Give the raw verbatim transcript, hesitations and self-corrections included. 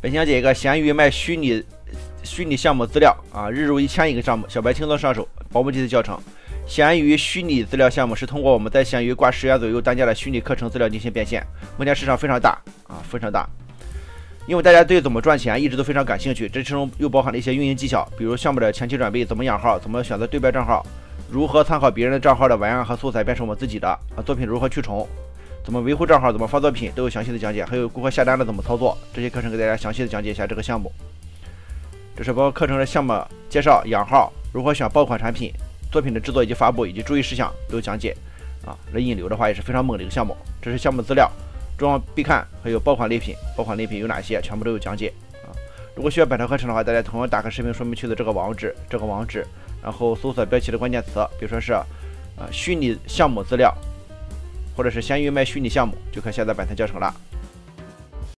本想解一个闲鱼卖虚拟虚拟项目资料啊，日入一千一个项目，小白轻松上手，保姆级的教程。闲鱼虚拟资料项目是通过我们在闲鱼挂十元左右单价的虚拟课程资料进行变现，目前市场非常大啊，非常大。因为大家对怎么赚钱一直都非常感兴趣，这其中又包含了一些运营技巧，比如项目的前期准备，怎么养号，怎么选择对标账号，如何参考别人的账号的文案和素材变成我们自己的啊，作品如何去重。 怎么维护账号，怎么发作品都有详细的讲解，还有顾客下单了怎么操作，这些课程给大家详细的讲解一下这个项目。这是包括课程的项目介绍、养号、如何选爆款产品、作品的制作以及发布以及注意事项都有讲解。啊，这引流的话也是非常猛的一个项目。这是项目资料、重要必看，还有爆款类品，爆款类品有哪些，全部都有讲解。啊，如果需要本套课程的话，大家同样打开视频说明区的这个网址，这个网址，然后搜索标题的关键词，比如说是呃虚拟项目资料。 或者是闲鱼卖虚拟项目，就可以下载版权教程了。